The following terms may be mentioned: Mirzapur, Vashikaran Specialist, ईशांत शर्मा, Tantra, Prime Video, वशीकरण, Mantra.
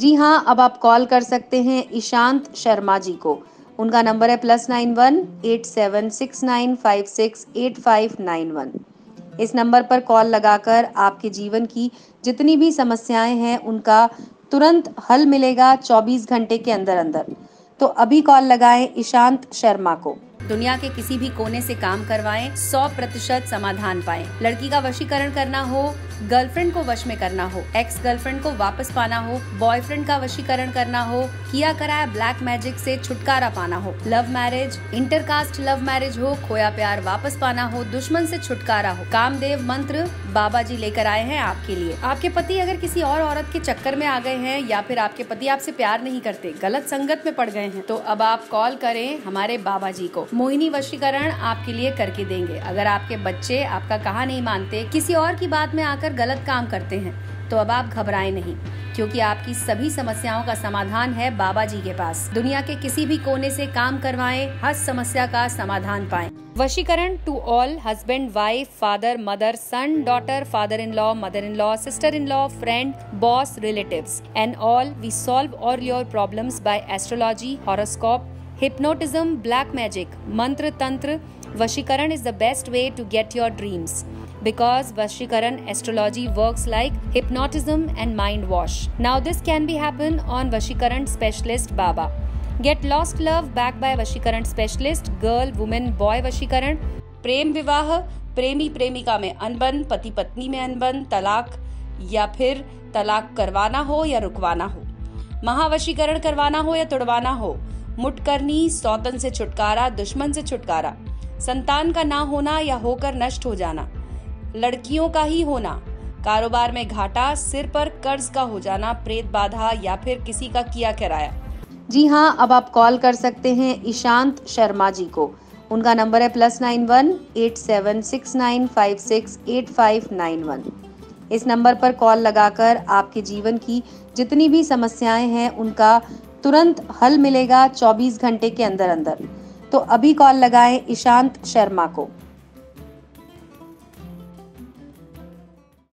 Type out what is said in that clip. जी हाँ, अब आप कॉल कर सकते हैं ईशांत शर्मा जी को। उनका नंबर है +91 8769568591। इस नंबर पर कॉल लगाकर आपके जीवन की जितनी भी समस्याएं हैं उनका तुरंत हल मिलेगा 24 घंटे के अंदर अंदर। तो अभी कॉल लगाएं ईशांत शर्मा को। दुनिया के किसी भी कोने से काम करवाएं, 100% समाधान पाएं। लड़की का वशीकरण करना हो, गर्लफ्रेंड को वश में करना हो, एक्स गर्लफ्रेंड को वापस पाना हो, बॉयफ्रेंड का वशीकरण करना हो, किया कराया ब्लैक मैजिक से छुटकारा पाना हो, love marriage, intercaste love marriage हो, खोया प्यार वापस पाना हो, दुश्मन से छुटकारा हो, कामदेव मंत्र बाबा जी लेकर आए हैं आपके लिए। आपके पति अगर किसी और औरत के चक्कर में आ गए हैं या फिर आपके पति आपसे प्यार नहीं करते, गलत संगत में पड़ गए हैं, तो अब आप कॉल करें हमारे बाबा जी को। मोहिनी वशीकरण आपके लिए करके देंगे। अगर आपके बच्चे आपका कहा नहीं मानते, किसी और की बात में आकर गलत काम करते हैं, तो अब आप घबराएं नहीं, क्योंकि आपकी सभी समस्याओं का समाधान है बाबा जी के पास। दुनिया के किसी भी कोने से काम करवाएं, हर समस्या का समाधान पाएं। वशीकरण to all, husband, wife, father, mother, son, daughter, father in law, mother in law, sister in law, friend, boss, relatives and all. We solve all your problems by astrology, horoscope, hypnotism, black magic, mantra, tantra. Vashikaran is the best way to get your dreams because Vashikaran astrology works like hypnotism and mind wash. Now this can be happen on Vashikaran Specialist Baba. Get lost love backed by Vashikaran Specialist, girl, woman, boy Vashikaran, prem vivah, premi premika mein anban, pati patni mein anban, talaq ya phir talaq karwana ho ya rukwana ho, महावशीकरण करवाना हो या तुड़वाना हो, मुट करनी, सौतन से छुटकारा, दुश्मन से छुटकारा, संतान का ना होना या होकर नष्ट हो जाना, लड़कियों का ही होना, कारोबार में घाटा, सिर पर कर्ज का हो जाना, प्रेत बाधा या फिर किसी का किया कराया। जी हाँ, अब आप कॉल कर सकते हैं ईशांत शर्मा जी को। उनका नंबर है +91 8769568591। इस नंबर पर कॉल लगाकर आपके जीवन की जितनी भी समस्याएं हैं उनका तुरंत हल मिलेगा 24 घंटे के अंदर अंदर। तो अभी कॉल लगाएं ईशांत शर्मा को।